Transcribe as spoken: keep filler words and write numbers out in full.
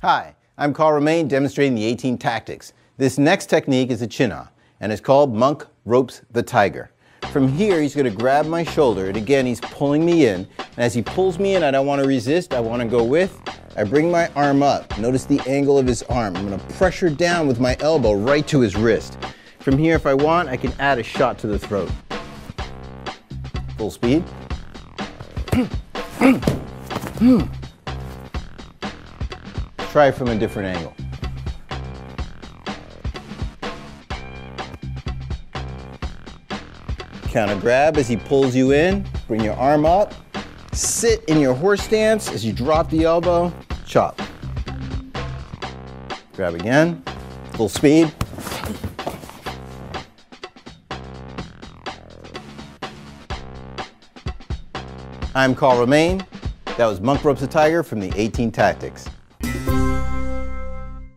Hi, I'm Karl Romain demonstrating the eighteen Tactics. This next technique is a Chin Nah, and it's called Monk Ropes the Tiger. From here, he's going to grab my shoulder, and again, he's pulling me in. And as he pulls me in, I don't want to resist, I want to go with. I bring my arm up. Notice the angle of his arm. I'm going to pressure down with my elbow right to his wrist. From here, if I want, I can add a shot to the throat. Full speed. Try from a different angle. Counter grab as he pulls you in, bring your arm up, sit in your horse stance as you drop the elbow, chop. Grab again, full speed. I'm Karl Romain. That was Monk Ropes the Tiger from the eighteen Tactics.